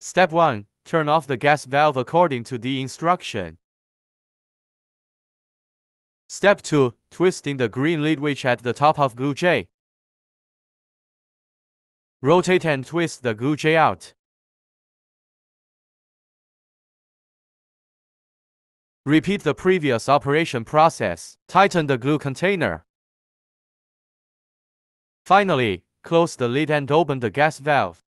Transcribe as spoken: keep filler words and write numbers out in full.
Step one. Turn off the gas valve according to the instruction. Step two. Twisting the green lead witch at the top of gouge. Rotate and twist the gouge out. Repeat the previous operation process. Tighten the glue container. Finally, close the lid and open the gas valve.